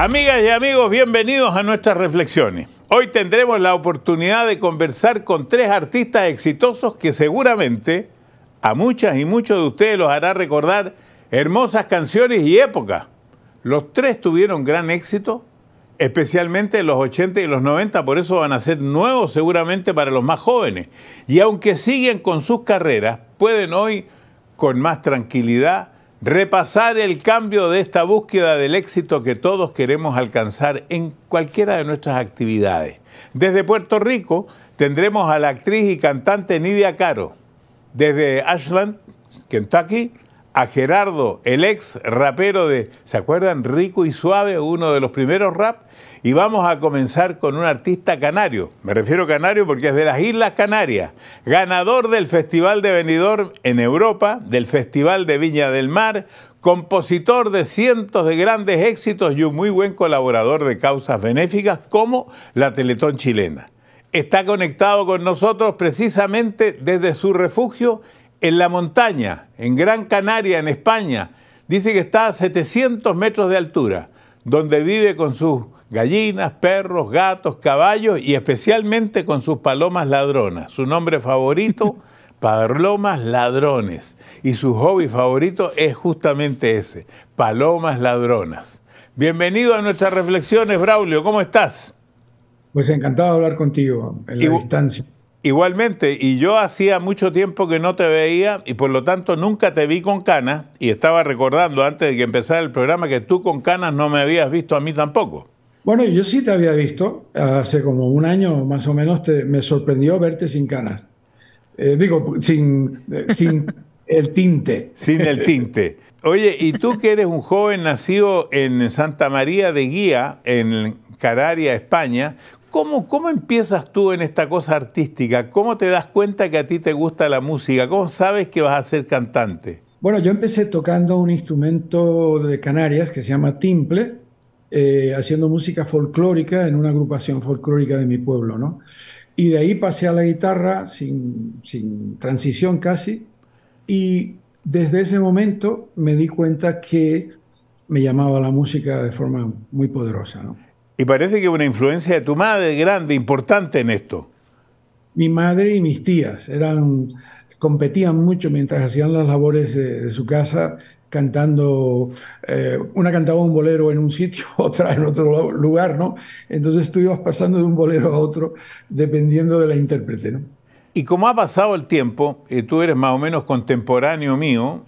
Amigas y amigos, bienvenidos a nuestras reflexiones. Hoy tendremos la oportunidad de conversar con tres artistas exitosos que seguramente a muchas y muchos de ustedes los hará recordar hermosas canciones y épocas. Los tres tuvieron gran éxito, especialmente en los 80 y los 90, por eso van a ser nuevos seguramente para los más jóvenes. Y aunque siguen con sus carreras, pueden hoy, con más tranquilidad, repasar el cambio de esta búsqueda del éxito que todos queremos alcanzar en cualquiera de nuestras actividades. Desde Puerto Rico tendremos a la actriz y cantante Nydia Caro. Desde Ashland, Kentucky, a Gerardo, el ex rapero de, ¿se acuerdan? Rico y Suave, uno de los primeros rap. Y vamos a comenzar con un artista canario. Me refiero a canario porque es de las Islas Canarias. Ganador del Festival de Benidorm en Europa, del Festival de Viña del Mar, compositor de cientos de grandes éxitos y un muy buen colaborador de causas benéficas como la Teletón chilena. Está conectado con nosotros precisamente desde su refugio en la montaña, en Gran Canaria, en España. Dice que está a 700 metros de altura, donde vive con sus gallinas, perros, gatos, caballos y especialmente con sus palomas ladronas. Su nombre favorito, palomas ladrones. Y su hobby favorito es justamente ese, palomas ladronas. Bienvenido a nuestras reflexiones, Braulio. ¿Cómo estás? Pues encantado de hablar contigo en la distancia. Igualmente, y yo hacía mucho tiempo que no te veía y por lo tanto nunca te vi con canas, y estaba recordando antes de que empezara el programa que tú con canas no me habías visto a mí tampoco. Bueno, yo sí te había visto, hace como un año más o menos me sorprendió verte sin canas. Digo, sin el tinte. Sin el tinte. Oye, y tú que eres un joven nacido en Santa María de Guía, en Canarias, España, ¿Cómo empiezas tú en esta cosa artística? ¿Cómo te das cuenta que a ti te gusta la música? ¿Cómo sabes que vas a ser cantante? Bueno, yo empecé tocando un instrumento de Canarias que se llama timple, haciendo música folclórica en una agrupación folclórica de mi pueblo, ¿no? Y de ahí pasé a la guitarra sin transición casi, y desde ese momento me di cuenta que me llamaba la música de forma muy poderosa, ¿no? Y parece que una influencia de tu madre grande, importante en esto. Mi madre y mis tías competían mucho mientras hacían las labores de su casa, cantando. Una cantaba un bolero en un sitio, otra en otro lugar, ¿no? Entonces tú ibas pasando de un bolero a otro dependiendo de la intérprete, ¿no? Y como ha pasado el tiempo, y tú eres más o menos contemporáneo mío,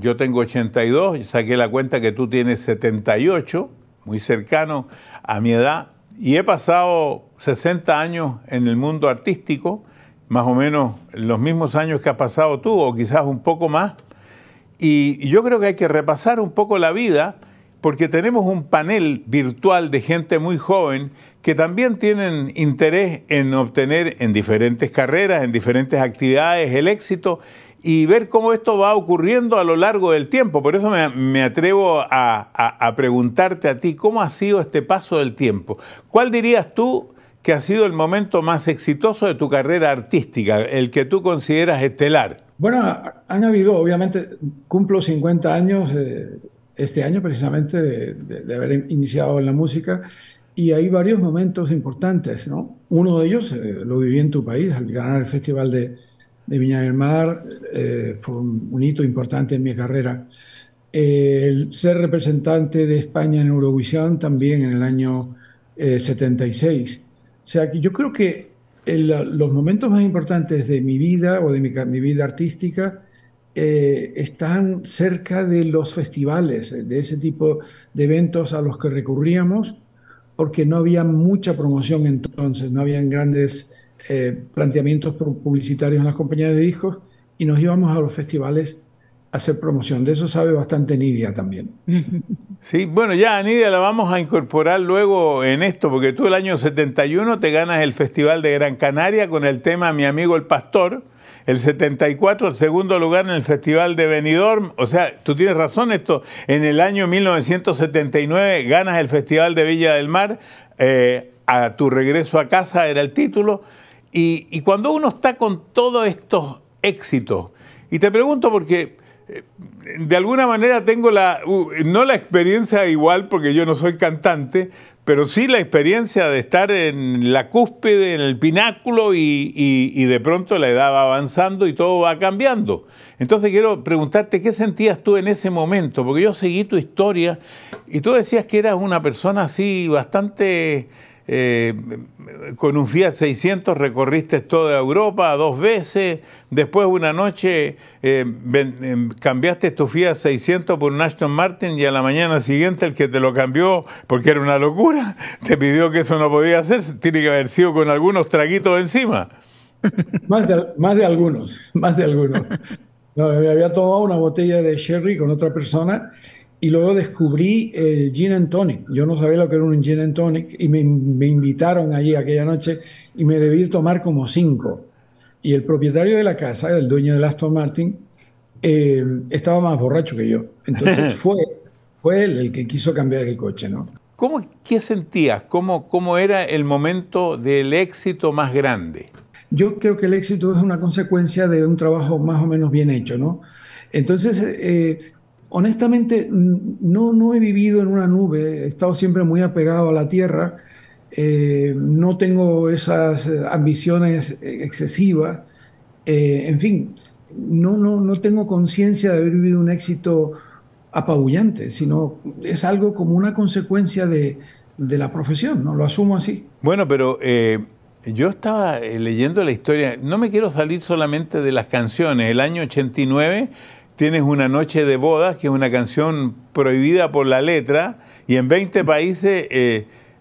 yo tengo 82, saqué la cuenta que tú tienes 78, muy cercano a mi edad, y he pasado 60 años en el mundo artístico, más o menos los mismos años que has pasado tú, o quizás un poco más, y yo creo que hay que repasar un poco la vida, porque tenemos un panel virtual de gente muy joven que también tienen interés en obtener en diferentes carreras, en diferentes actividades, el éxito, y ver cómo esto va ocurriendo a lo largo del tiempo. Por eso me atrevo a preguntarte a ti, ¿cómo ha sido este paso del tiempo? ¿Cuál dirías tú que ha sido el momento más exitoso de tu carrera artística, el que tú consideras estelar? Bueno, han habido, obviamente, cumplo 50 años este año precisamente de haber iniciado en la música, y hay varios momentos importantes, ¿no? Uno de ellos lo viví en tu país, al ganar el Festival de Viña del Mar, fue un hito importante en mi carrera. El ser representante de España en Eurovisión también en el año 76. O sea, yo creo que los momentos más importantes de mi vida o de mi vida artística están cerca de los festivales, de ese tipo de eventos a los que recurríamos, porque no había mucha promoción entonces, no habían grandes planteamientos publicitarios en las compañías de discos, y nos íbamos a los festivales a hacer promoción. De eso sabe bastante Nydia también. Sí, bueno, ya a Nydia la vamos a incorporar luego en esto, porque tú el año 71 te ganas el Festival de Gran Canaria con el tema Mi Amigo el Pastor, el 74 el segundo lugar en el Festival de Benidorm, o sea, tú tienes razón esto, en el año 1979 ganas el Festival de Villa del Mar, A tu regreso a casa era el título. Y cuando uno está con todos estos éxitos, y te pregunto porque de alguna manera tengo la, no la experiencia igual porque yo no soy cantante, pero sí la experiencia de estar en la cúspide, en el pináculo y de pronto la edad va avanzando y todo va cambiando. Entonces quiero preguntarte qué sentías tú en ese momento, porque yo seguí tu historia y tú decías que eras una persona así bastante... con un Fiat 600 recorriste toda Europa 2 veces, después una noche cambiaste tu Fiat 600 por un Aston Martin y a la mañana siguiente el que te lo cambió, porque era una locura, te pidió que eso no podía hacer, tiene que haber sido con algunos traguitos encima. Más de algunos. No, me había tomado una botella de sherry con otra persona. Y luego descubrí el gin and tonic. Yo no sabía lo que era un gin and tonic y me invitaron allí aquella noche y me debí tomar como 5. Y el propietario de la casa, el dueño del Aston Martin, estaba más borracho que yo. Entonces fue él el que quiso cambiar el coche, ¿no? ¿Qué sentías? ¿Cómo era el momento del éxito más grande? Yo creo que el éxito es una consecuencia de un trabajo más o menos bien hecho, ¿no? Entonces... honestamente, no he vivido en una nube, he estado siempre muy apegado a la tierra, no tengo esas ambiciones excesivas, en fin, no tengo conciencia de haber vivido un éxito apabullante, sino es algo como una consecuencia de la profesión, ¿no? Lo asumo así. Bueno, pero... yo estaba leyendo la historia, no me quiero salir solamente de las canciones. El año 89 tienes Una noche de bodas, que es una canción prohibida por la letra, y en 20 países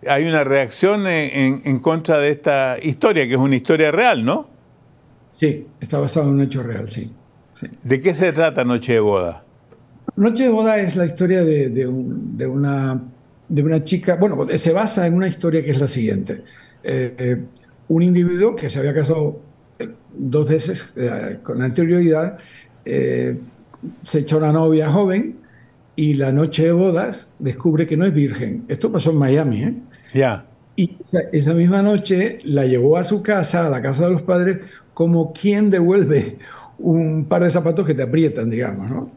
hay una reacción en contra de esta historia, que es una historia real, ¿no? Sí, está basado en un hecho real, sí. ¿De qué se trata Noche de boda? Noche de boda es la historia de una chica, bueno, se basa en una historia que es la siguiente. Un individuo que se había casado 2 veces con anterioridad, se echa una novia joven y la noche de bodas descubre que no es virgen. Esto pasó en Miami, ¿eh? Yeah. Y esa misma noche la llevó a su casa, a la casa de los padres, como quien devuelve un par de zapatos que te aprietan, digamos, ¿no?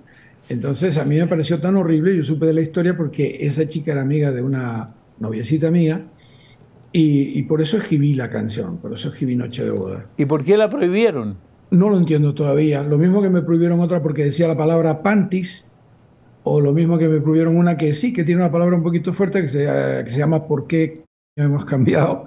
Entonces a mí me pareció tan horrible, yo supe de la historia porque esa chica era amiga de una noviecita mía. Y por eso escribí la canción, por eso escribí Noche de boda. ¿Y por qué la prohibieron? No lo entiendo todavía. Lo mismo que me prohibieron otra porque decía la palabra panties, o lo mismo que me prohibieron una que sí, que tiene una palabra un poquito fuerte, que se llama ¿por qué hemos cambiado?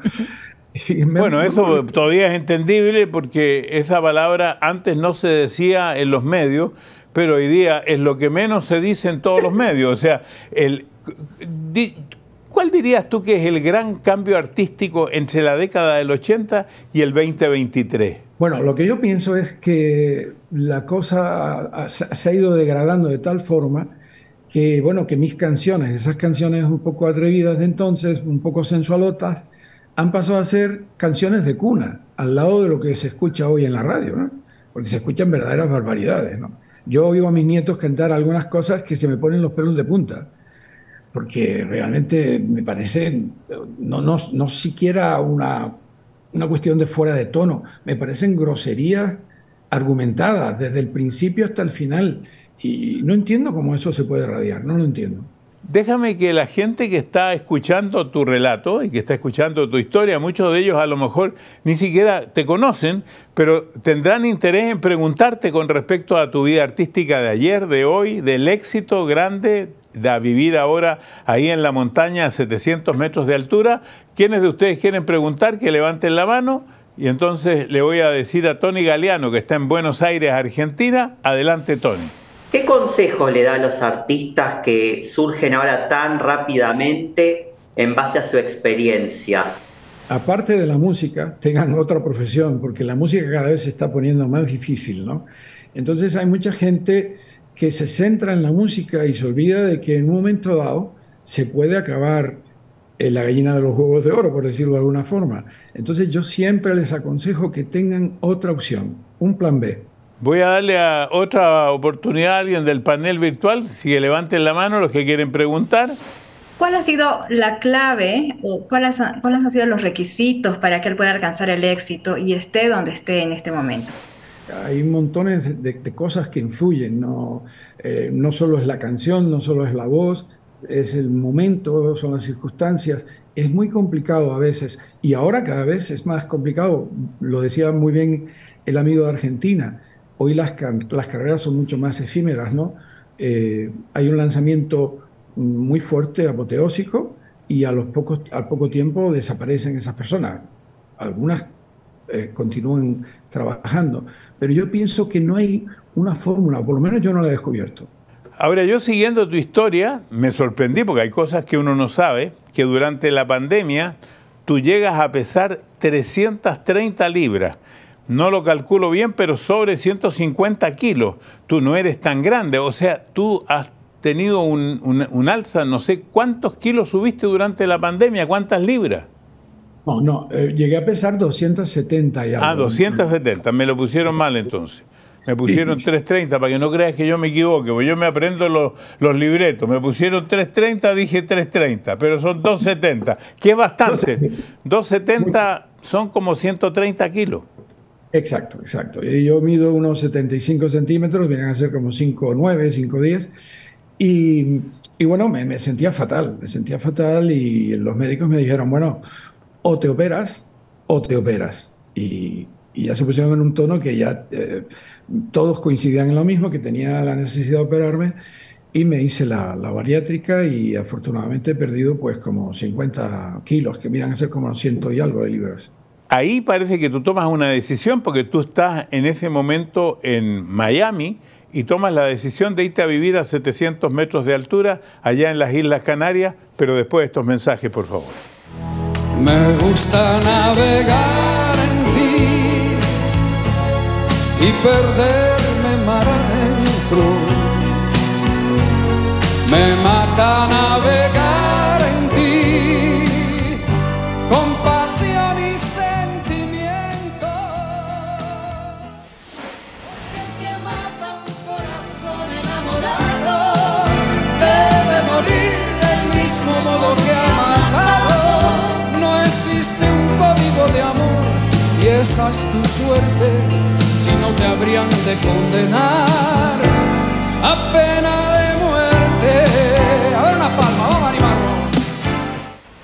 Bueno, eso todavía es entendible porque esa palabra antes no se decía en los medios, pero hoy día es lo que menos se dice en todos los medios. O sea, ¿cuál dirías tú que es el gran cambio artístico entre la década del 80 y el 2023? Bueno, lo que yo pienso es que la cosa se ha ido degradando de tal forma que, bueno, que mis canciones, esas canciones un poco atrevidas de entonces, un poco sensualotas, han pasado a ser canciones de cuna, al lado de lo que se escucha hoy en la radio, ¿no? Porque se escuchan verdaderas barbaridades, ¿no? Yo oigo a mis nietos cantar algunas cosas que se me ponen los pelos de punta, porque realmente me parece, no siquiera una cuestión de fuera de tono, me parecen groserías argumentadas desde el principio hasta el final, y no entiendo cómo eso se puede radiar, no lo entiendo. Déjame que la gente que está escuchando tu relato y que está escuchando tu historia, muchos de ellos a lo mejor ni siquiera te conocen, pero tendrán interés en preguntarte con respecto a tu vida artística de ayer, de hoy, del éxito grande de vivir ahora ahí en la montaña a 700 metros de altura. ¿Quiénes de ustedes quieren preguntar? Que levanten la mano. Y entonces le voy a decir a Tony Galeano, que está en Buenos Aires, Argentina. Adelante, Tony. ¿Qué consejos le da a los artistas que surgen ahora tan rápidamente en base a su experiencia? Aparte de la música, tengan otra profesión, porque la música cada vez se está poniendo más difícil, ¿no? Entonces hay mucha gente que se centra en la música y se olvida de que en un momento dado se puede acabar la gallina de los huevos de oro, por decirlo de alguna forma. Entonces yo siempre les aconsejo que tengan otra opción, un plan B. Voy a darle otra oportunidad a alguien del panel virtual, si que levanten la mano los que quieren preguntar. ¿Cuál ha sido la clave o cuáles han sido los requisitos para que él pueda alcanzar el éxito y esté donde esté en este momento? hay montones de cosas que influyen, no solo es la canción, no solo es la voz, es el momento, son las circunstancias. Es muy complicado a veces, y ahora cada vez es más complicado. Lo decía muy bien el amigo de Argentina, hoy las carreras son mucho más efímeras, ¿no? Hay un lanzamiento muy fuerte, apoteósico, y al poco tiempo desaparecen esas personas. Algunas continúan trabajando, pero yo pienso que no hay una fórmula, por lo menos yo no la he descubierto. Ahora, yo siguiendo tu historia, me sorprendí porque hay cosas que uno no sabe, que durante la pandemia tú llegas a pesar 330 libras. No lo calculo bien, pero sobre 150 kilos. Tú no eres tan grande, o sea, tú has tenido un alza, no sé cuántos kilos subiste durante la pandemia, cuántas libras. No, llegué a pesar 270 y algo. Ah, 270, me lo pusieron mal entonces. Me pusieron 330, para que no creas que yo me equivoque, porque yo me aprendo los libretos. Me pusieron 330, dije 330, pero son 270, que es bastante. 270 son como 130 kilos. Exacto, exacto. Yo mido unos 75 centímetros, vienen a ser como 5'9", 5'10". Y bueno, me sentía fatal, y los médicos me dijeron, bueno, o te operas, o te operas. Y ya se pusieron en un tono que ya todos coincidían en lo mismo, que tenía la necesidad de operarme, y me hice la bariátrica, y afortunadamente he perdido pues como 50 kilos, que miran a ser como 100 y algo de libras. Ahí parece que tú tomas una decisión, porque tú estás en ese momento en Miami y tomas la decisión de irte a vivir a 700 metros de altura allá en las Islas Canarias, pero después de estos mensajes, por favor. Me gusta navegar en ti y perderme mar adentro. Me mata navegar en ti con pasión y sentimiento. Porque el que mata un corazón enamorado debe morir del mismo modo que ha matado. No existe un código de amor y esa es tu suerte. Si no te habrían de condenar a pena de muerte. A ver, una palma, vamos a animarnos.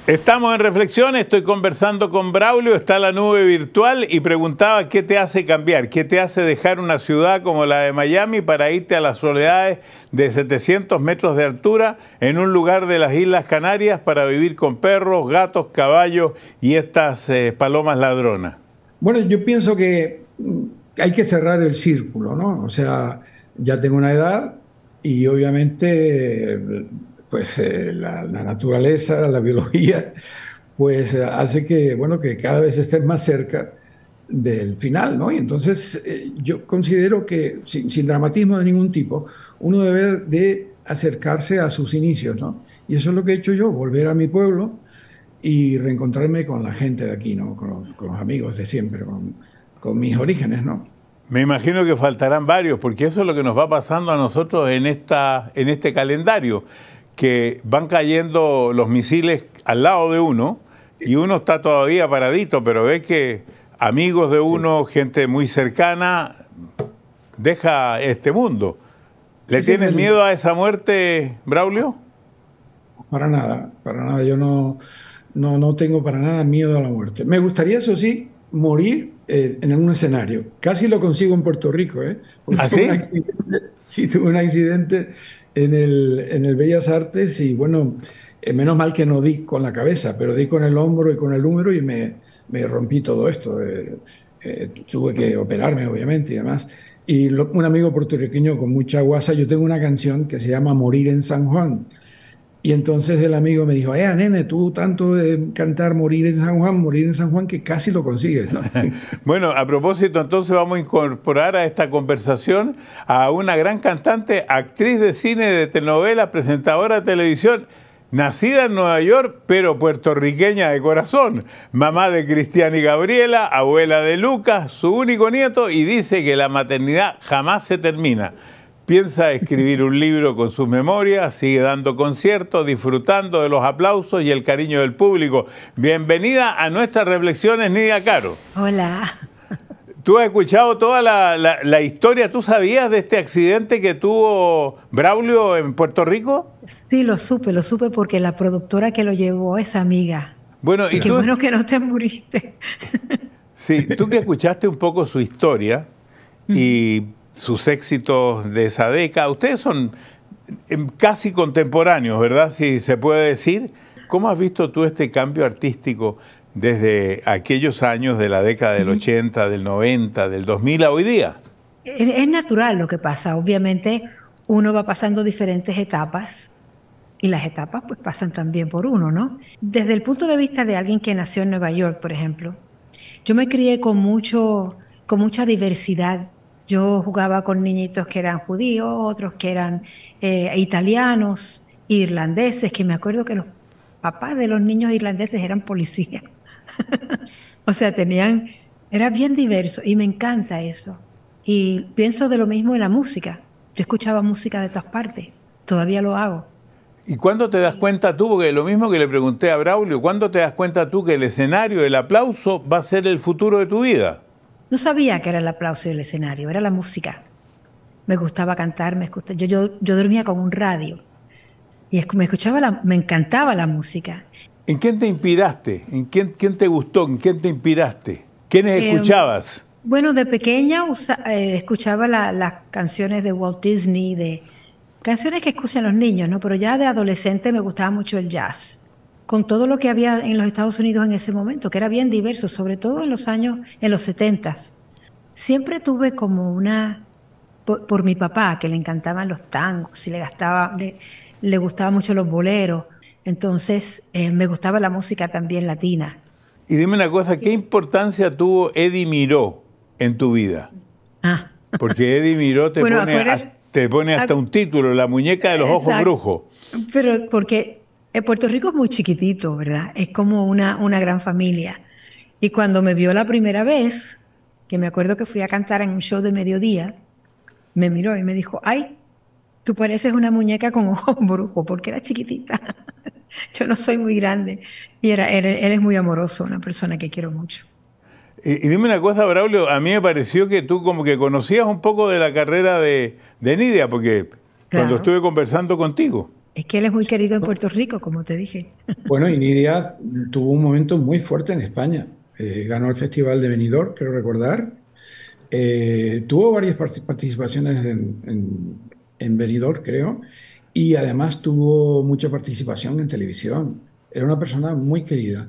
Estamos en Reflexión, estoy conversando con Braulio, está la nube virtual, y preguntaba qué te hace cambiar, qué te hace dejar una ciudad como la de Miami para irte a las soledades de 700 metros de altura en un lugar de las Islas Canarias para vivir con perros, gatos, caballos y estas palomas ladronas. Bueno, yo pienso que hay que cerrar el círculo, ¿no? O sea, ya tengo una edad y obviamente pues la naturaleza, la biología, pues hace que, bueno, que cada vez estés más cerca del final, ¿no? Y entonces yo considero que, sin dramatismo de ningún tipo, uno debe de acercarse a sus inicios, ¿no? Y eso es lo que he hecho yo, volver a mi pueblo y reencontrarme con la gente de aquí, ¿no? Con los amigos de siempre, con mis orígenes, ¿no? Me imagino que faltarán varios, porque eso es lo que nos va pasando a nosotros en este calendario, que van cayendo los misiles al lado de uno y uno está todavía paradito, pero ve que amigos de uno, sí, gente muy cercana, deja este mundo. ¿Le tienes miedo a esa muerte, Braulio? Para nada, para nada. Yo no tengo para nada miedo a la muerte. Me gustaría, eso sí, morir en algún escenario. Casi lo consigo en Puerto Rico, ¿eh? ¿Ah, sí? Sí, tuve un accidente en el Bellas Artes y bueno, menos mal que no di con la cabeza, pero di con el hombro y con el húmero y me rompí todo esto. Tuve que operarme, obviamente, y demás. Y un amigo puertorriqueño con mucha guasa, yo tengo una canción que se llama Morir en San Juan. Y entonces el amigo me dijo, nene, tú tanto de cantar Morir en San Juan, que casi lo consigues, ¿no? Bueno, a propósito, entonces vamos a incorporar a esta conversación a una gran cantante, actriz de cine, de telenovelas, presentadora de televisión, nacida en Nueva York, pero puertorriqueña de corazón. Mamá de Cristian y Gabriela, abuela de Lucas, su único nieto, y dice que la maternidad jamás se termina. Piensa escribir un libro con sus memorias, sigue dando conciertos, disfrutando de los aplausos y el cariño del público. Bienvenida a nuestras reflexiones, Nydia Caro. Hola. Tú has escuchado toda la historia. ¿Tú sabías de este accidente que tuvo Braulio en Puerto Rico? Sí, lo supe porque la productora que lo llevó es amiga. Bueno, y qué bueno que no te muriste. Sí, tú que escuchaste un poco su historia y sus éxitos de esa década. Ustedes son casi contemporáneos, ¿verdad? Si se puede decir. ¿Cómo has visto tú este cambio artístico desde aquellos años de la década del 80, del 90, del 2000 a hoy día? Es natural lo que pasa. Obviamente uno va pasando diferentes etapas y las etapas pues pasan también por uno, ¿no? Desde el punto de vista de alguien que nació en Nueva York, por ejemplo, yo me crié con mucha diversidad. Yo jugaba con niñitos que eran judíos, otros que eran italianos, irlandeses, que me acuerdo que los papás de los niños irlandeses eran policías. O sea, era bien diverso y me encanta eso. Y pienso de lo mismo en la música. Yo escuchaba música de todas partes, todavía lo hago. ¿Y cuándo te das cuenta tú? Porque lo mismo que le pregunté a Braulio, ¿cuándo te das cuenta tú que el escenario, el aplauso, va a ser el futuro de tu vida? No sabía que era el aplauso y el escenario, era la música. Me gustaba cantar, yo dormía con un radio y me encantaba la música. ¿En quién te inspiraste? ¿En quién te gustó? ¿En quién te inspiraste? ¿Quiénes escuchabas? Bueno, de pequeña escuchaba las canciones de Walt Disney, canciones que escuchan los niños, ¿no? Pero ya de adolescente me gustaba mucho el jazz, con todo lo que había en los Estados Unidos en ese momento, que era bien diverso, sobre todo en los años, en los 70s. Siempre tuve como por mi papá, que le encantaban los tangos y le gustaban mucho los boleros. Entonces me gustaba la música también latina. Y dime una cosa, ¿qué importancia tuvo Eddie Miró en tu vida? Ah. Porque Eddie Miró te pone hasta un título, la muñeca de los ojos brujos. Pero porque Puerto Rico es muy chiquitito, ¿verdad? Es como una gran familia. Y cuando me vio la primera vez, que me acuerdo que fui a cantar en un show de mediodía, me miró y me dijo, ay, tú pareces una muñeca con ojos brujos, porque era chiquitita. Yo no soy muy grande. Y él es muy amoroso, una persona que quiero mucho. Y dime una cosa, Braulio, a mí me pareció que tú como que conocías un poco de la carrera de Nydia, porque cuando estuve conversando contigo. Es que él es muy querido en Puerto Rico, como te dije. Bueno, y Nydia tuvo un momento muy fuerte en España. Ganó el Festival de Benidorm, creo recordar. Tuvo varias participaciones en Benidorm, creo. Y además tuvo mucha participación en televisión. Era una persona muy querida.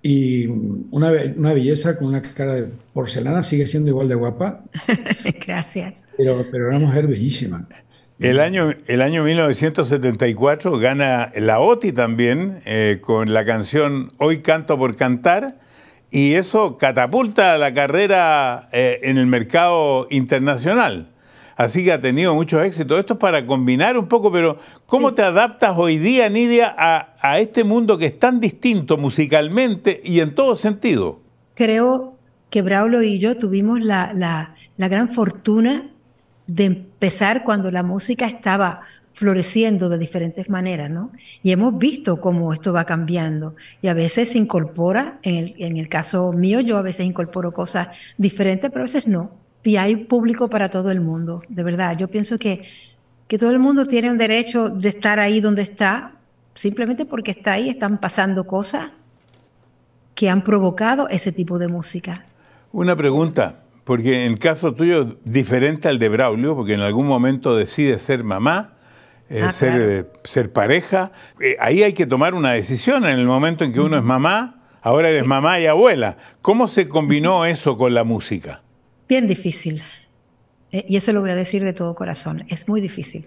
Y una belleza con una cara de porcelana, sigue siendo igual de guapa. Gracias. Pero era una mujer bellísima. El año 1974 gana la OTI también con la canción Hoy canto por cantar, y eso catapulta la carrera en el mercado internacional. Así que ha tenido muchos éxitos. Esto es para combinar un poco, pero ¿cómo te adaptas hoy día, Nydia, a este mundo que es tan distinto musicalmente y en todo sentido? Creo que Braulio y yo tuvimos la gran fortuna de empezar cuando la música estaba floreciendo de diferentes maneras, ¿no? Y hemos visto cómo esto va cambiando y a veces se incorpora, en el caso mío yo a veces incorporo cosas diferentes, pero a veces no. Y hay público para todo el mundo, de verdad. Yo pienso que todo el mundo tiene un derecho de estar ahí donde está, simplemente porque está ahí, están pasando cosas que han provocado ese tipo de música. Una pregunta, porque en el caso tuyo, diferente al de Braulio, porque en algún momento decides ser mamá, ser pareja, ahí hay que tomar una decisión en el momento en que uno es mamá, ahora eres mamá y abuela. ¿Cómo se combinó eso con la música? Bien difícil, y eso lo voy a decir de todo corazón, es muy difícil.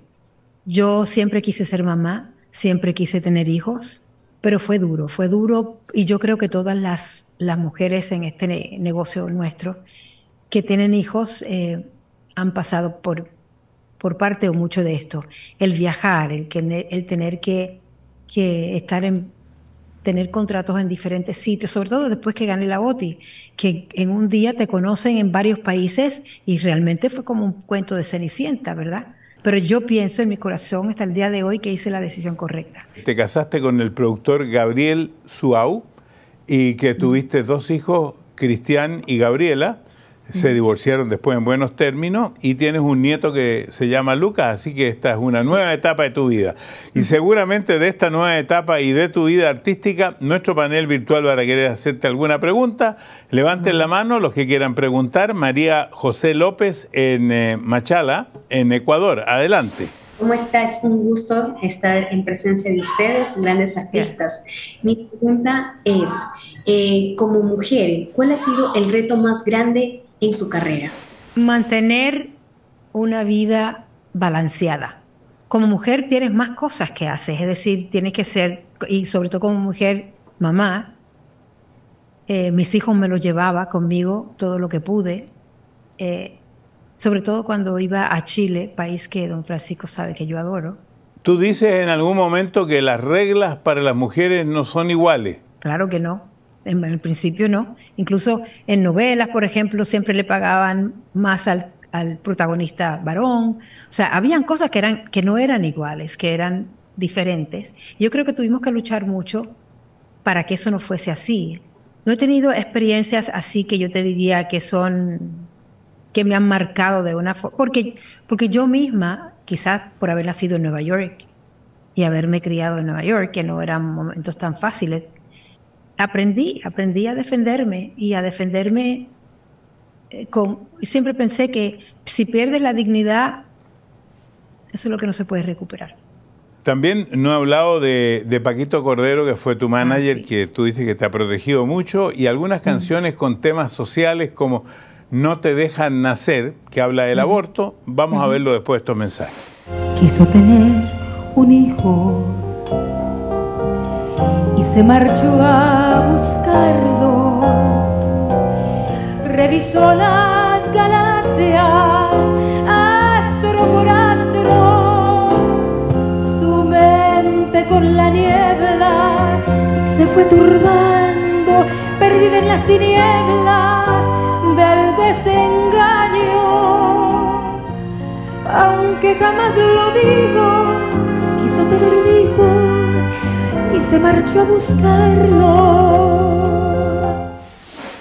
Yo siempre quise ser mamá, siempre quise tener hijos, pero fue duro, y yo creo que todas las mujeres en este negocio nuestro que tienen hijos han pasado por parte o mucho de esto. El viajar, el tener que estar tener contratos en diferentes sitios, sobre todo después que gané la OTI, que en un día te conocen en varios países y realmente fue como un cuento de Cenicienta, ¿verdad? Pero yo pienso en mi corazón hasta el día de hoy que hice la decisión correcta. Te casaste con el productor Gabriel Suau y que tuviste dos hijos, Cristian y Gabriela, se divorciaron después en buenos términos y tienes un nieto que se llama Lucas, así que esta es una nueva etapa de tu vida. Y seguramente de esta nueva etapa y de tu vida artística, nuestro panel virtual va a querer hacerte alguna pregunta. Levanten la mano los que quieran preguntar. María José López en Machala, en Ecuador. Adelante. ¿Cómo está? Es un gusto estar en presencia de ustedes, grandes artistas. Mi pregunta es, como mujer, ¿cuál ha sido el reto más grande en su carrera? Mantener una vida balanceada. Como mujer tienes más cosas que haces, es decir, tienes que ser, y sobre todo como mujer, mamá. Mis hijos me los llevaba conmigo todo lo que pude. Sobre todo cuando iba a Chile, país que don Francisco sabe que yo adoro. Tú dices en algún momento que las reglas para las mujeres no son iguales. Claro que no, en el principio no. Incluso en novelas, por ejemplo, siempre le pagaban más al protagonista varón. O sea, habían cosas que no eran iguales, que eran diferentes. Yo creo que tuvimos que luchar mucho para que eso no fuese así. No he tenido experiencias así que yo te diría que son... que me han marcado de una forma, porque yo misma, quizás por haber nacido en Nueva York y haberme criado en Nueva York, que no eran momentos tan fáciles, aprendí a defenderme y a defenderme con... Siempre pensé que si pierdes la dignidad, eso es lo que no se puede recuperar. También no he hablado de Paquito Cordero, que fue tu manager, que tú dices que te ha protegido mucho, y algunas canciones con temas sociales como... No te dejan nacer, que habla del aborto. Vamos a verlo después de estos mensajes. Quiso tener un hijo y se marchó a buscarlo. Revisó las galaxias, astro por astro. Su mente con la niebla se fue turbando, perdida en las tinieblas del desengaño. Aunque jamás lo digo, quiso tener un hijo y se marchó a buscarlo.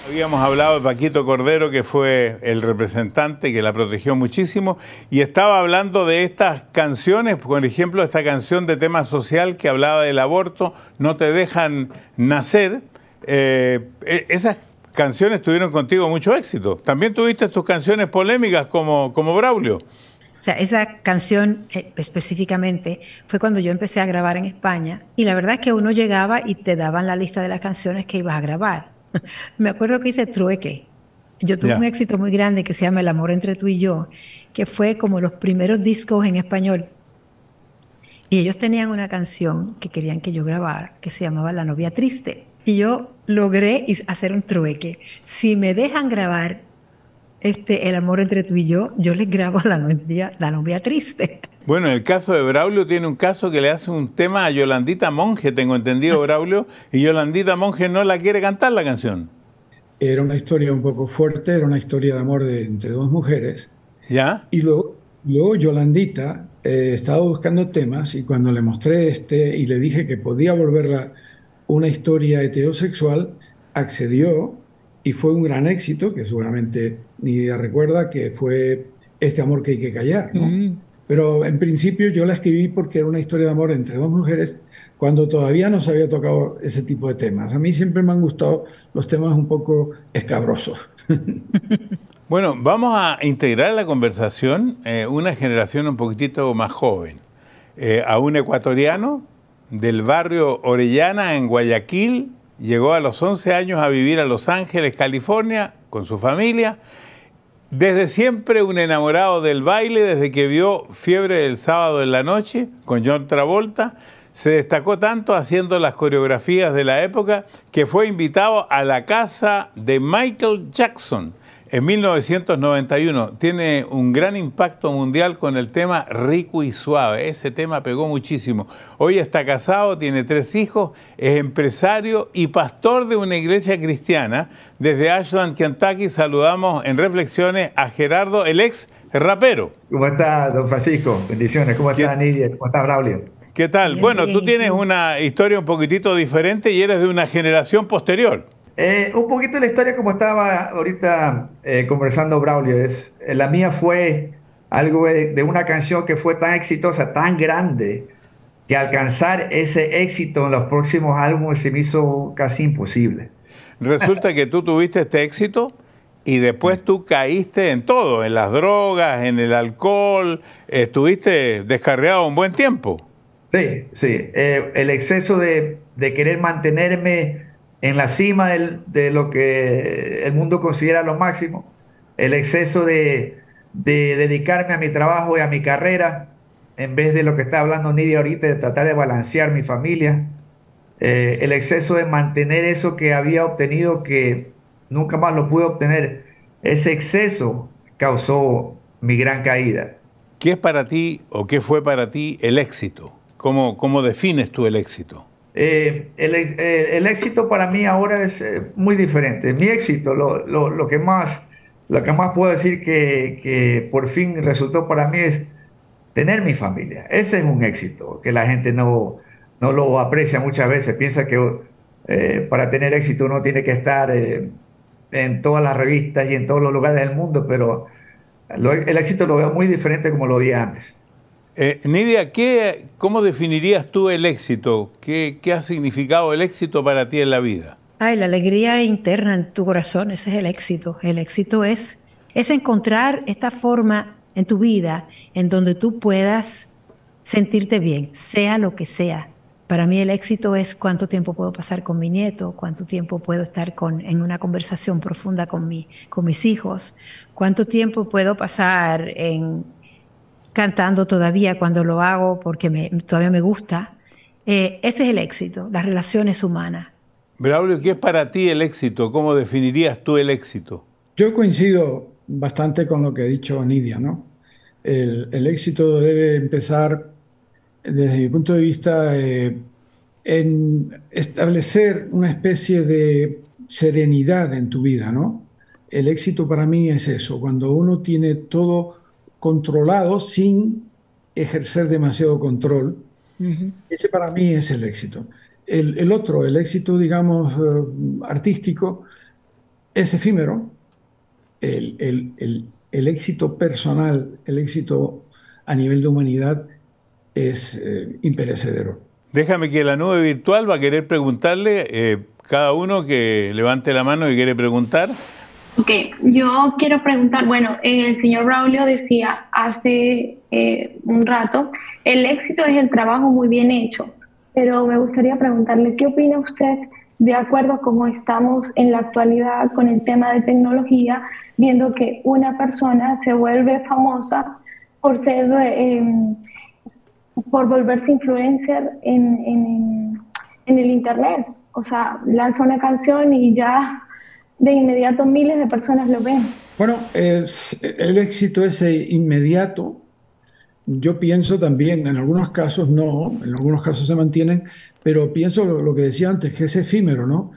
Habíamos hablado de Paquito Cordero, que fue el representante que la protegió muchísimo, y estaba hablando de estas canciones, por ejemplo, esta canción de tema social que hablaba del aborto, No te dejan nacer. Esas canciones tuvieron contigo mucho éxito. También tuviste tus canciones polémicas como Braulio. O sea, esa canción específicamente fue cuando yo empecé a grabar en España, y la verdad es que uno llegaba y te daban la lista de las canciones que ibas a grabar. Me acuerdo que hice Trueque. Yo tuve un éxito muy grande que se llama El amor entre tú y yo, que fue como los primeros discos en español. Y ellos tenían una canción que querían que yo grabara que se llamaba La novia triste. Y yo logré hacer un trueque. Si me dejan grabar El amor entre tú y yo, yo les grabo la novia triste. Bueno, en el caso de Braulio, tiene un caso que le hace un tema a Yolandita Monge, tengo entendido, Braulio, y Yolandita Monge no la quiere cantar la canción. Era una historia un poco fuerte, era una historia de amor entre dos mujeres. ¿Ya? Y luego Yolandita estaba buscando temas, y cuando le mostré y le dije que podía volverla una historia heterosexual, accedió, y fue un gran éxito, que seguramente Nydia recuerda, que fue Este amor que hay que callar, ¿no? Pero en principio yo la escribí porque era una historia de amor entre dos mujeres, cuando todavía no se había tocado ese tipo de temas. A mí siempre me han gustado los temas un poco escabrosos. Bueno, vamos a integrar en la conversación una generación un poquitito más joven. A un ecuatoriano del barrio Orellana, en Guayaquil, llegó a los 11 años a vivir a Los Ángeles, California, con su familia. Desde siempre un enamorado del baile, desde que vio Fiebre del sábado en la noche con John Travolta, se destacó tanto haciendo las coreografías de la época que fue invitado a la casa de Michael Jackson en 1991. Tiene un gran impacto mundial con el tema Rico y Suave. Ese tema pegó muchísimo. Hoy está casado, tiene 3 hijos, es empresario y pastor de una iglesia cristiana. Desde Ashland, Kentucky, saludamos en Reflexiones a Gerardo, el ex rapero. ¿Cómo está, don Francisco? Bendiciones. ¿Cómo está, Nydia? ¿Cómo está, Braulio? ¿Qué tal? Bien, bueno, bien, tú tienes una historia un poquitito diferente y eres de una generación posterior. Un poquito la historia, como estaba ahorita conversando Braulio, es, la mía fue algo de una canción que fue tan exitosa, tan grande, que alcanzar ese éxito en los próximos álbumes se me hizo casi imposible. Resulta que tú tuviste este éxito y después tú caíste en todo, en las drogas, en el alcohol, estuviste descarriado un buen tiempo. Sí, sí. El exceso de querer mantenerme en la cima de lo que el mundo considera lo máximo, el exceso de dedicarme a mi trabajo y a mi carrera, en vez de lo que está hablando Nydia ahorita, de tratar de balancear mi familia, el exceso de mantener eso que había obtenido, que nunca más lo pude obtener, ese exceso causó mi gran caída. ¿Qué es para ti o qué fue para ti el éxito? ¿Cómo defines tú el éxito? El éxito para mí ahora es muy diferente. Mi éxito, lo que más puedo decir que por fin resultó para mí es tener mi familia. Ese es un éxito que la gente no lo aprecia muchas veces. Piensa que para tener éxito uno tiene que estar en todas las revistas y en todos los lugares del mundo, pero el éxito lo veo muy diferente como lo vi antes. Nydia, ¿cómo definirías tú el éxito? ¿Qué ha significado el éxito para ti en la vida? Ay, la alegría interna en tu corazón, ese es el éxito. El éxito es encontrar esta forma en tu vida, en donde tú puedas sentirte bien, sea lo que sea. Para mí el éxito es cuánto tiempo puedo pasar con mi nieto, cuánto tiempo puedo estar en una conversación profunda con mis hijos, cuánto tiempo puedo pasar cantando todavía cuando lo hago porque todavía me gusta. Ese es el éxito, las relaciones humanas. Braulio, ¿qué es para ti el éxito? ¿Cómo definirías tú el éxito? Yo coincido bastante con lo que ha dicho Nydia, ¿no? El éxito debe empezar, desde mi punto de vista, en establecer una especie de serenidad en tu vida, ¿no? El éxito para mí es eso, cuando uno tiene todo controlado sin ejercer demasiado control. Uh-huh. Ese para mí es el éxito. El otro, el éxito, digamos, artístico, es efímero. El éxito personal, el éxito a nivel de humanidad es imperecedero. Déjame que la nube virtual va a querer preguntarle, cada uno que levante la mano y quiere preguntar. Ok, yo quiero preguntar, bueno, el señor Braulio decía hace un rato, el éxito es el trabajo muy bien hecho, pero me gustaría preguntarle, ¿qué opina usted? De acuerdo a cómo estamos en la actualidad con el tema de tecnología, viendo que una persona se vuelve famosa por volverse influencer en el internet. O sea, lanza una canción y ya de inmediato miles de personas lo ven. Bueno, el éxito es inmediato. Yo pienso también, en algunos casos no, en algunos casos se mantienen, pero pienso lo que decía antes, que es efímero, ¿no?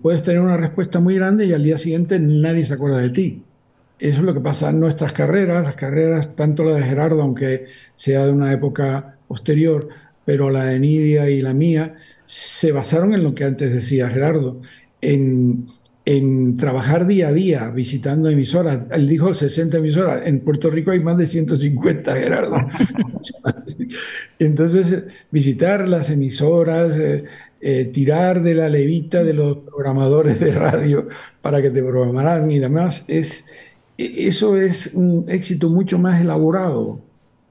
Puedes tener una respuesta muy grande y al día siguiente nadie se acuerda de ti. Eso es lo que pasa en nuestras carreras, tanto la de Gerardo, aunque sea de una época posterior, pero la de Nydia y la mía, se basaron en lo que antes decía Gerardo, en trabajar día a día, visitando emisoras. Él dijo 60 emisoras. En Puerto Rico hay más de 150, Gerardo. Entonces, visitar las emisoras, tirar de la levita de los programadores de radio para que te programaran y demás, eso es un éxito mucho más elaborado.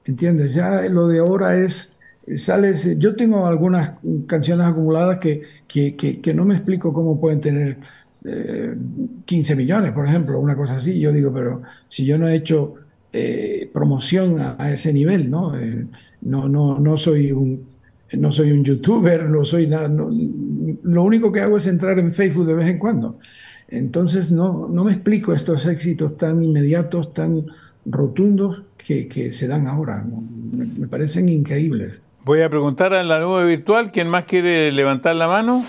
¿Entiendes? Ya lo de ahora es... Sales, yo tengo algunas canciones acumuladas que no me explico cómo pueden tener 15 millones, por ejemplo, una cosa así. Yo digo, pero si yo no he hecho promoción a ese nivel, ¿no? No soy un youtuber, no soy nada. Lo único que hago es entrar en Facebook de vez en cuando. Entonces no me explico estos éxitos tan inmediatos, tan rotundos que se dan ahora, ¿no? Me parecen increíbles. Voy a preguntar a la nube virtual, ¿quién más quiere levantar la mano?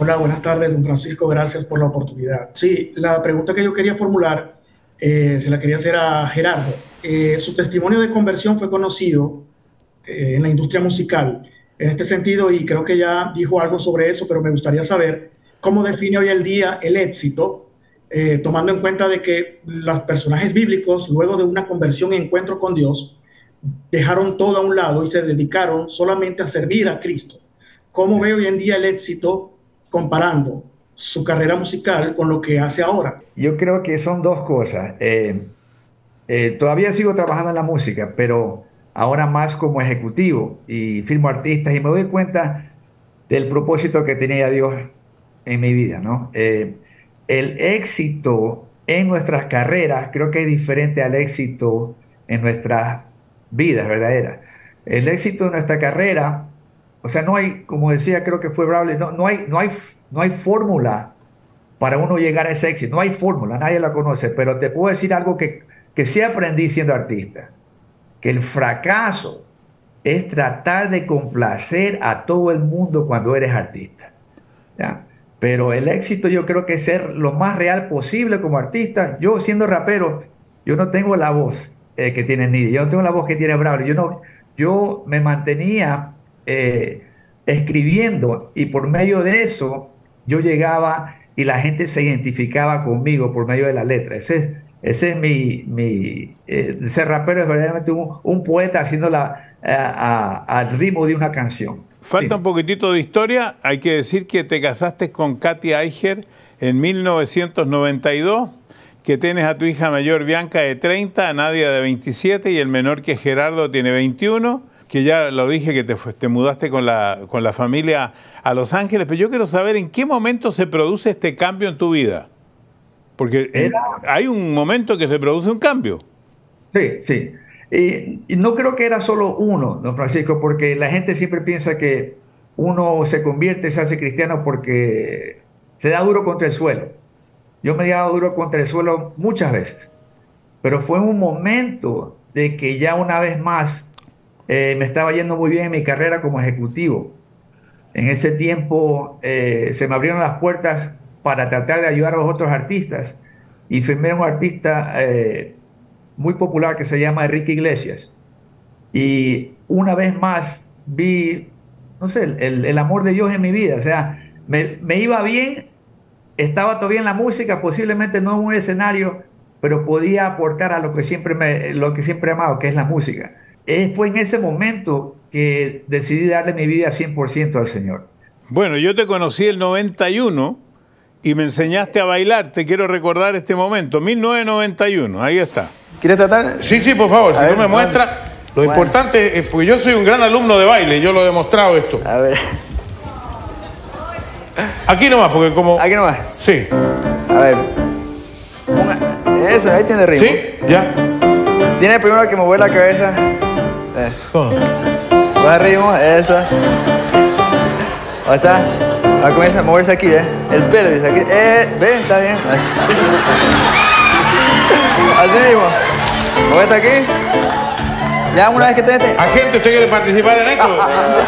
Hola, buenas tardes, don Francisco, gracias por la oportunidad. Sí, la pregunta que yo quería formular, se la quería hacer a Gerardo. Su testimonio de conversión fue conocido en la industria musical. En este sentido, y creo que ya dijo algo sobre eso, pero me gustaría saber cómo define hoy el día el éxito, tomando en cuenta de que los personajes bíblicos, luego de una conversión y encuentro con Dios, dejaron todo a un lado y se dedicaron solamente a servir a Cristo. ¿Cómo ve hoy en día el éxito comparando su carrera musical con lo que hace ahora? Yo creo que son dos cosas. Todavía sigo trabajando en la música, pero ahora más como ejecutivo, y filmo artistas y me doy cuenta del propósito que tenía Dios en mi vida, ¿no? El éxito en nuestras carreras creo que es diferente al éxito en nuestras vidas verdaderas. El éxito de nuestra carrera, o sea, no hay, como decía, creo que fue Braulio, no hay fórmula para uno llegar a ese éxito. No hay fórmula, nadie la conoce, pero te puedo decir algo que sí aprendí siendo artista, que el fracaso es tratar de complacer a todo el mundo cuando eres artista, ¿ya? Pero el éxito yo creo que es ser lo más real posible como artista. Yo siendo rapero, yo no tengo la voz que tiene Nydia, yo no tengo la voz que tiene Braulio. Yo me mantenía escribiendo y por medio de eso yo llegaba y la gente se identificaba conmigo por medio de la letra. Ese es ser rapero es verdaderamente un poeta haciendo al ritmo de una canción. Falta un poquitito de historia. Hay que decir que te casaste con Katy Eiger en 1992, que tienes a tu hija mayor Bianca de 30, a Nydia de 27 y el menor, que es Gerardo, tiene 21, que ya lo dije que te mudaste con la familia a Los Ángeles. Pero yo quiero saber en qué momento se produce este cambio en tu vida. Porque hay un momento que se produce un cambio. Sí, sí. Y no creo que era solo uno, don Francisco, porque la gente siempre piensa que uno se convierte, se hace cristiano porque se da duro contra el suelo. Yo me he dado duro contra el suelo muchas veces, pero fue un momento de que ya una vez más me estaba yendo muy bien en mi carrera como ejecutivo. En ese tiempo se me abrieron las puertas para tratar de ayudar a los otros artistas, y firmé a un artista muy popular que se llama Enrique Iglesias. Y una vez más vi, no sé, el amor de Dios en mi vida. O sea, me iba bien, estaba todavía en la música, posiblemente no en un escenario, pero podía aportar a lo que siempre he amado, que es la música. Fue en ese momento que decidí darle mi vida 100% al Señor. Bueno, yo te conocí el 91 y me enseñaste a bailar. Te quiero recordar este momento, 1991, ahí está. ¿Quieres tratar? Sí, sí, por favor, a si ver, tú me muestras. Lo importante es, porque yo soy un gran alumno de baile, yo lo he demostrado esto. A ver. Aquí nomás, porque como... Aquí nomás. Sí. A ver. Eso, ahí tiene ritmo. Sí, ya. Tiene primero que mover la cabeza. ¿Cómo? Va ritmo, eso. Ahí está. Ahora comienza a moverse aquí, el pelvis aquí. ¿Ves? Está bien. Así. Así mismo. Muévete aquí. Ya una vez que te metes. ¿A gente usted quiere participar en esto? A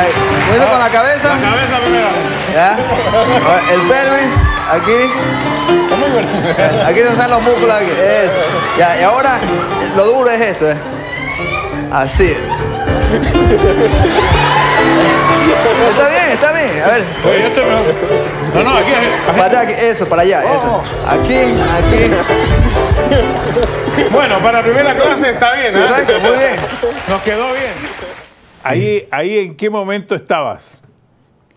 ver, muévete con la cabeza. La cabeza primero. Ya. El pelvis. Aquí. Aquí se usan los músculos. Aquí. Eso. Ya, y ahora lo duro es esto, Así. Está bien, está bien. A ver. Oye, yo estoy mejor. No, aquí. Para aquí, eso, para allá, eso. Aquí. Bueno, para primera clase está bien, Exacto, muy bien. Nos quedó bien. Ahí, ¿en qué momento estabas?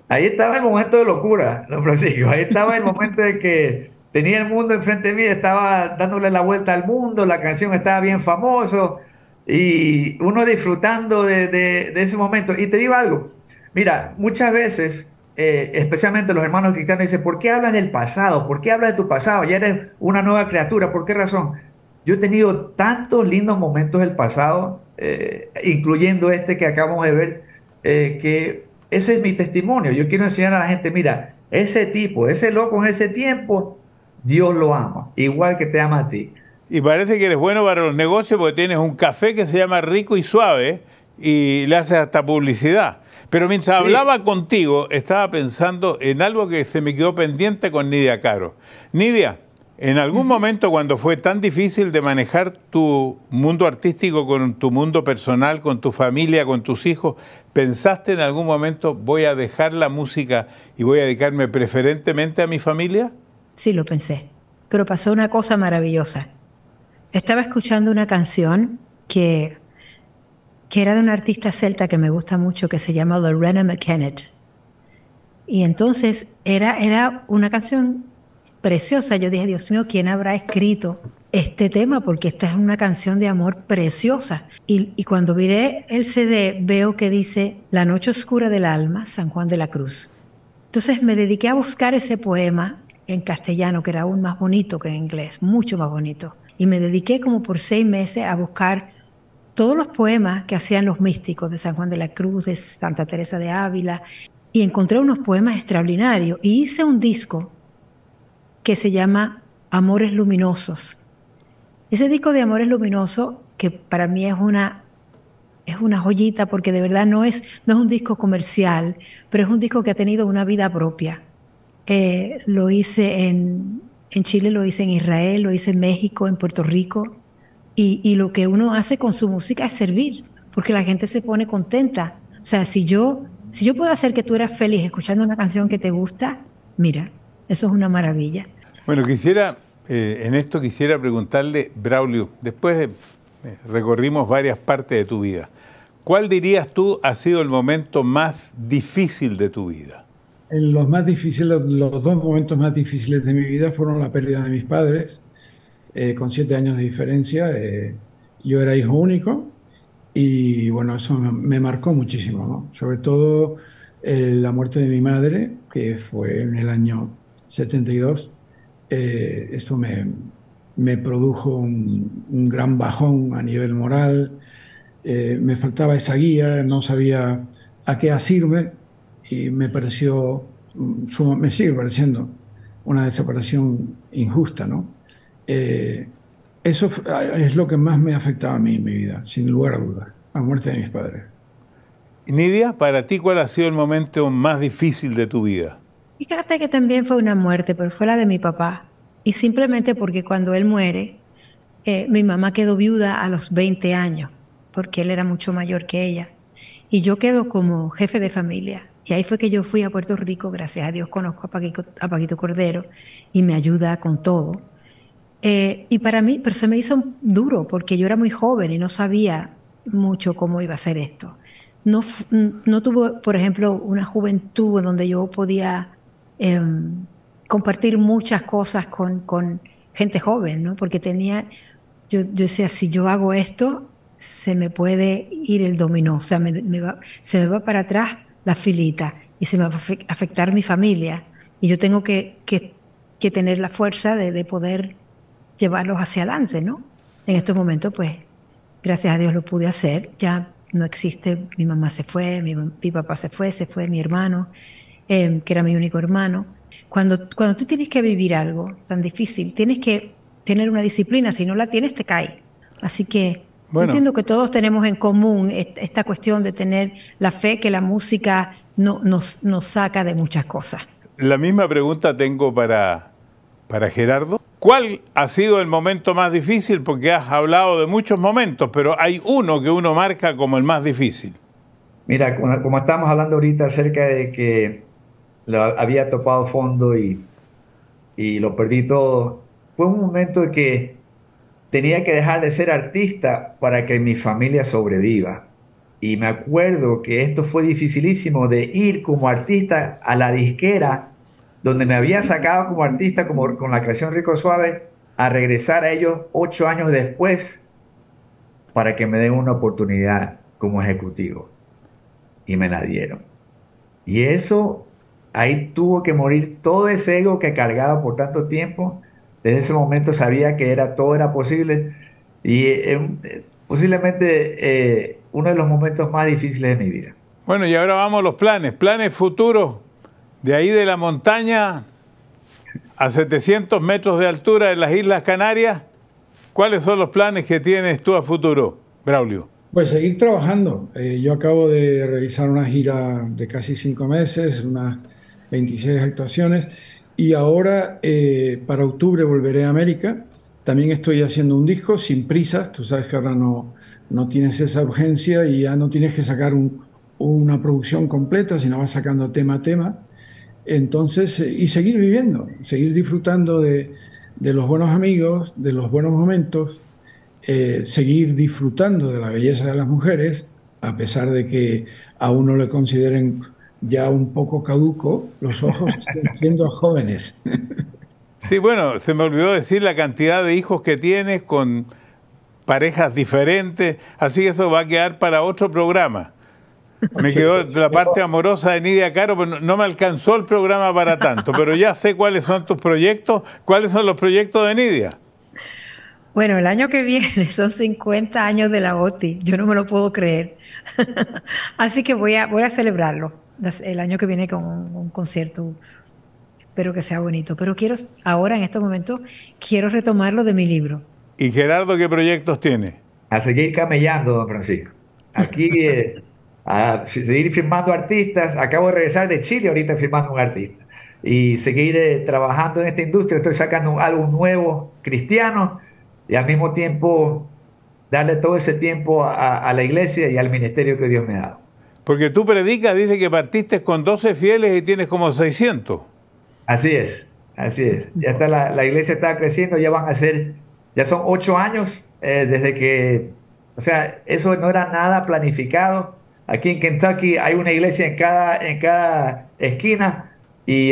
Ahí estaba el momento de locura, don Francisco. Ahí estaba el momento de que tenía el mundo enfrente de mí, estaba dándole la vuelta al mundo, la canción estaba bien famoso y uno disfrutando de ese momento. Y te digo algo. Mira, muchas veces, especialmente los hermanos cristianos dicen, ¿por qué hablas del pasado? ¿Por qué hablas de tu pasado? Ya eres una nueva criatura, ¿por qué razón? Yo he tenido tantos lindos momentos del pasado, incluyendo este que acabamos de ver, que ese es mi testimonio. Yo quiero enseñar a la gente, mira, ese tipo, ese loco en ese tiempo, Dios lo ama, igual que te ama a ti. Y parece que eres bueno para los negocios porque tienes un café que se llama Rico y Suave y le haces hasta publicidad. Pero mientras hablaba contigo, estaba pensando en algo que se me quedó pendiente con Nydia Caro. Nydia, En algún momento, cuando fue tan difícil de manejar tu mundo artístico con tu mundo personal, con tu familia, con tus hijos, ¿pensaste en algún momento voy a dejar la música y voy a dedicarme preferentemente a mi familia? Sí, lo pensé, pero pasó una cosa maravillosa. Estaba escuchando una canción que era de una artista celta que me gusta mucho, que se llama Lorena McKennett. Y entonces era una canción preciosa. Yo dije, Dios mío, ¿quién habrá escrito este tema? Porque esta es una canción de amor preciosa. Y cuando miré el CD, veo que dice La noche oscura del alma, San Juan de la Cruz. Entonces me dediqué a buscar ese poema en castellano, que era aún más bonito que en inglés, mucho más bonito. Y me dediqué como por 6 meses a buscar todos los poemas que hacían los místicos de San Juan de la Cruz, de Santa Teresa de Ávila, y encontré unos poemas extraordinarios. Y hice un disco que se llama Amores Luminosos. Ese disco de Amores Luminosos, que para mí es una joyita, porque de verdad no es un disco comercial, pero es un disco que ha tenido una vida propia. Lo hice en Chile, lo hice en Israel, lo hice en México, en Puerto Rico. Y lo que uno hace con su música es servir, porque la gente se pone contenta. O sea, si yo puedo hacer que tú eras feliz escuchando una canción que te gusta, mira, eso es una maravilla. Bueno, en esto quisiera preguntarle, Braulio, después recorrimos varias partes de tu vida. ¿Cuál dirías tú ha sido el momento más difícil de tu vida? Los dos momentos más difíciles de mi vida fueron la pérdida de mis padres, con 7 años de diferencia. Yo era hijo único y bueno, eso me marcó muchísimo, ¿no? Sobre todo la muerte de mi madre, que fue en el año 72. Esto me produjo un gran bajón a nivel moral. Me faltaba esa guía, no sabía a qué asirme y me sigue pareciendo una desaparición injusta, ¿no? Eso es lo que más me ha afectado a mí en mi vida, sin lugar a dudas, la muerte de mis padres. Nydia, para ti, ¿cuál ha sido el momento más difícil de tu vida? Fíjate que también fue una muerte, pero fue la de mi papá. Y simplemente porque cuando él muere, mi mamá quedó viuda a los 20 años, porque él era mucho mayor que ella. Y yo quedo como jefe de familia. Y ahí fue que yo fui a Puerto Rico, gracias a Dios conozco a Paquito Cordero, y me ayuda con todo. Y para mí, pero se me hizo duro porque yo era muy joven y no sabía mucho cómo iba a ser esto. No tuve, por ejemplo, una juventud donde yo podía compartir muchas cosas con gente joven, ¿no? Porque yo decía, si yo hago esto, se me puede ir el dominó, o sea, se me va para atrás la filita y se me va a afectar mi familia. Y yo tengo que tener la fuerza de poder llevarlos hacia adelante, ¿no? En estos momentos, pues, gracias a Dios lo pude hacer. Ya no existe, mi mamá se fue, mi papá se fue mi hermano, que era mi único hermano. Cuando tú tienes que vivir algo tan difícil, tienes que tener una disciplina, si no la tienes, te cae. Así que bueno, entiendo que todos tenemos en común esta cuestión de tener la fe que la música nos saca de muchas cosas. La misma pregunta tengo para Gerardo. ¿Cuál ha sido el momento más difícil? Porque has hablado de muchos momentos, pero hay uno que uno marca como el más difícil. Mira, como estamos hablando ahorita acerca de que había topado fondo y lo perdí todo, fue un momento que tenía que dejar de ser artista para que mi familia sobreviva. Y me acuerdo que esto fue dificilísimo, de ir como artista a la disquera donde me había sacado como artista con la creación Rico y Suave, a regresar a ellos 8 años después para que me den una oportunidad como ejecutivo. Y me la dieron. Y eso, ahí tuvo que morir todo ese ego que cargaba por tanto tiempo. Desde ese momento sabía que todo era posible. Y posiblemente uno de los momentos más difíciles de mi vida. Bueno, y ahora vamos a los planes. Planes futuros. De ahí de la montaña a 700 metros de altura en las Islas Canarias, ¿cuáles son los planes que tienes tú a futuro, Braulio? Pues seguir trabajando. Yo acabo de realizar una gira de casi 5 meses, unas 26 actuaciones, Y ahora para octubre volveré a América. También estoy haciendo un disco sin prisas. Tú sabes que ahora no tienes esa urgencia y ya no tienes que sacar una producción completa, sino vas sacando tema a tema. Entonces, y seguir viviendo, seguir disfrutando de los buenos amigos, de los buenos momentos, seguir disfrutando de la belleza de las mujeres, a pesar de que a uno le consideren ya un poco caduco, los ojos siguen siendo jóvenes. Sí, bueno, se me olvidó decir la cantidad de hijos que tienes con parejas diferentes, así que eso va a quedar para otro programa. Me quedó la parte amorosa de Nydia Caro, pero no me alcanzó el programa para tanto, pero ya sé cuáles son tus proyectos. ¿Cuáles son los proyectos de Nydia? Bueno, el año que viene son 50 años de la OTI, yo no me lo puedo creer. Así que voy a celebrarlo el año que viene con un concierto, espero que sea bonito. Pero quiero, ahora en estos momentos, quiero retomarlo de mi libro. ¿Y Gerardo qué proyectos tiene? A seguir camellando, don Francisco. Aquí... a seguir firmando artistas. Acabo de regresar de Chile ahorita firmando un artista y seguir trabajando en esta industria. Estoy sacando un álbum nuevo cristiano y al mismo tiempo darle todo ese tiempo a la iglesia y al ministerio que Dios me ha dado. Porque tú predicas, dice que partiste con 12 fieles y tienes como 600. Así es, así es. Ya está la iglesia está creciendo, ya van a ser, ya son 8 años desde que, o sea, eso no era nada planificado. Aquí en Kentucky hay una iglesia en cada esquina, y,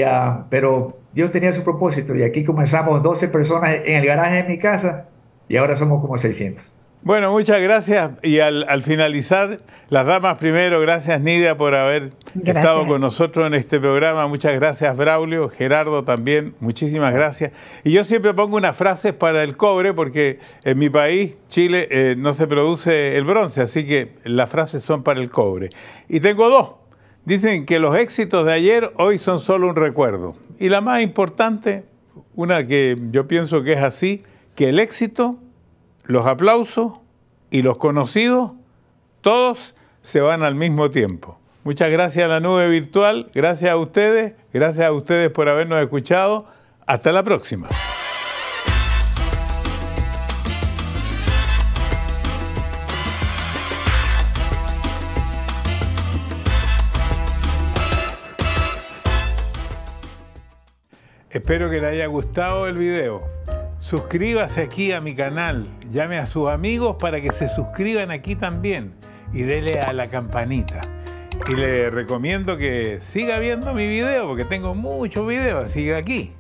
pero Dios tenía su propósito y aquí comenzamos 12 personas en el garaje de mi casa y ahora somos como 600. Bueno, muchas gracias y al finalizar, las damas primero. Gracias Nydia por haber estado con nosotros en este programa. Muchas gracias Braulio, Gerardo también, muchísimas gracias. Y yo siempre pongo unas frases para el cobre porque en mi país, Chile, no se produce el bronce, así que las frases son para el cobre. Y tengo dos. Dicen que los éxitos de ayer hoy son solo un recuerdo. Y la más importante, una que yo pienso que es así, que el éxito, los aplausos y los conocidos, todos se van al mismo tiempo. Muchas gracias a la nube virtual, gracias a ustedes por habernos escuchado. Hasta la próxima. Espero que les haya gustado el video. Suscríbase aquí a mi canal, llame a sus amigos para que se suscriban aquí también y dele a la campanita. Y le recomiendo que siga viendo mi video porque tengo muchos videos, así que aquí.